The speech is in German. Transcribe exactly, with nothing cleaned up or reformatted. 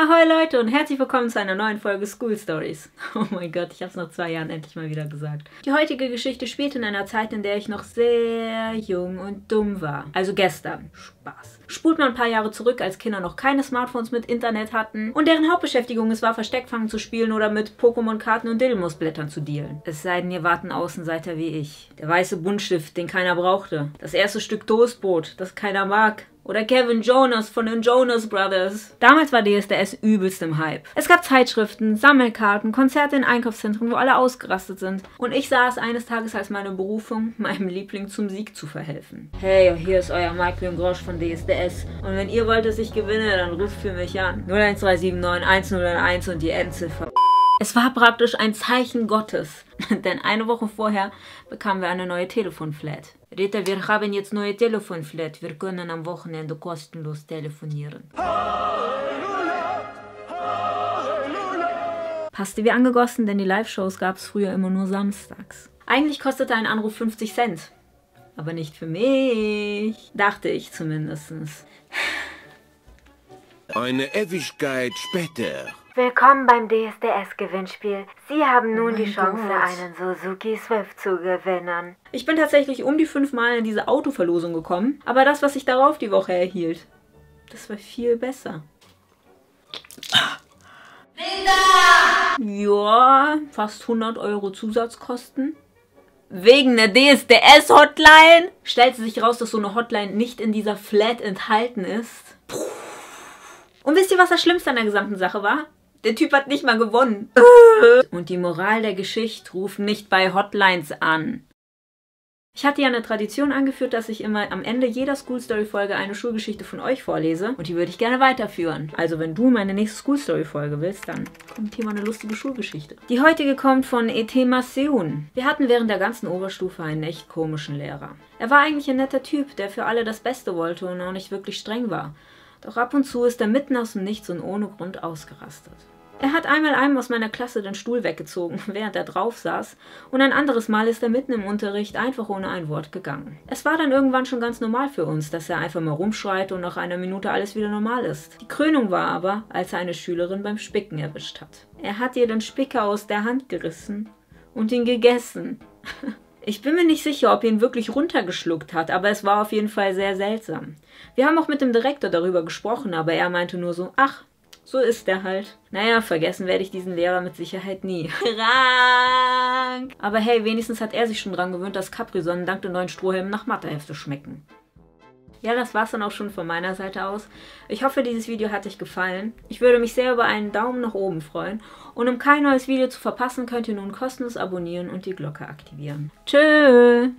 Ahoi Leute und herzlich willkommen zu einer neuen Folge School Stories. Oh mein Gott, ich habe es nach zwei Jahren endlich mal wieder gesagt. Die heutige Geschichte spielt in einer Zeit, in der ich noch sehr jung und dumm war. Also gestern. Spaß. Spult mal ein paar Jahre zurück, als Kinder noch keine Smartphones mit Internet hatten und deren Hauptbeschäftigung es war, Versteckfangen zu spielen oder mit Pokémon-Karten und Dilmos-Blättern zu dealen. Es sei denn, ihr wart ein Außenseiter wie ich. Der weiße Buntstift, den keiner brauchte. Das erste Stück Toastbrot, das keiner mag. Oder Kevin Jonas von den Jonas Brothers. Damals war D S D S übelst im Hype. Es gab Zeitschriften, Sammelkarten, Konzerte in Einkaufszentren, wo alle ausgerastet sind. Und ich sah es eines Tages als meine Berufung, meinem Liebling zum Sieg zu verhelfen. Hey, hier ist euer Mike Leon Grosch von D S D S. Und wenn ihr wollt, dass ich gewinne, dann ruft für mich an. null eins drei sieben neun eins null eins und die Endziffer. Es war praktisch ein Zeichen Gottes. Denn eine Woche vorher bekamen wir eine neue Telefonflat. Rita, wir haben jetzt neue Telefonflat. Wir können am Wochenende kostenlos telefonieren. Halleluja! Halleluja! Passte wie angegossen, denn die Live-Shows gab es früher immer nur samstags. Eigentlich kostete ein Anruf fünfzig Cent. Aber nicht für mich. Dachte ich zumindest. Eine Ewigkeit später. Willkommen beim D S D S-Gewinnspiel. Sie haben nun oh die Chance, Gott. einen Suzuki Swift zu gewinnen. Ich bin tatsächlich um die fünf Mal in diese Autoverlosung gekommen, aber das, was ich darauf die Woche erhielt, das war viel besser. Linda! Ja, fast hundert Euro Zusatzkosten. Wegen der D S D S-Hotline? Stellte sich raus, dass so eine Hotline nicht in dieser Flat enthalten ist. Puh. Und wisst ihr, was das Schlimmste an der gesamten Sache war? Der Typ hat nicht mal gewonnen. Und die Moral der Geschichte: ruft nicht bei Hotlines an. Ich hatte ja eine Tradition angeführt, dass ich immer am Ende jeder School Story Folge eine Schulgeschichte von euch vorlese. Und die würde ich gerne weiterführen. Also wenn du meine nächste School Story Folge willst, dann kommt hier mal eine lustige Schulgeschichte. Die heutige kommt von Etema Seoun. Wir hatten während der ganzen Oberstufe einen echt komischen Lehrer. Er war eigentlich ein netter Typ, der für alle das Beste wollte und auch nicht wirklich streng war. Doch ab und zu ist er mitten aus dem Nichts und ohne Grund ausgerastet. Er hat einmal einem aus meiner Klasse den Stuhl weggezogen, während er drauf saß, und ein anderes Mal ist er mitten im Unterricht einfach ohne ein Wort gegangen. Es war dann irgendwann schon ganz normal für uns, dass er einfach mal rumschreit und nach einer Minute alles wieder normal ist. Die Krönung war aber, als er eine Schülerin beim Spicken erwischt hat. Er hat ihr den Spicker aus der Hand gerissen und ihn gegessen. Ich bin mir nicht sicher, ob er ihn wirklich runtergeschluckt hat, aber es war auf jeden Fall sehr seltsam. Wir haben auch mit dem Direktor darüber gesprochen, aber er meinte nur so, ach, so ist er halt. Naja, vergessen werde ich diesen Lehrer mit Sicherheit nie. Krank! Aber hey, wenigstens hat er sich schon dran gewöhnt, dass Capri-Sonnen dank den neuen Strohhelmen nach Mathehefte schmecken. Ja, das war's dann auch schon von meiner Seite aus. Ich hoffe, dieses Video hat euch gefallen. Ich würde mich sehr über einen Daumen nach oben freuen. Und um kein neues Video zu verpassen, könnt ihr nun kostenlos abonnieren und die Glocke aktivieren. Tschö!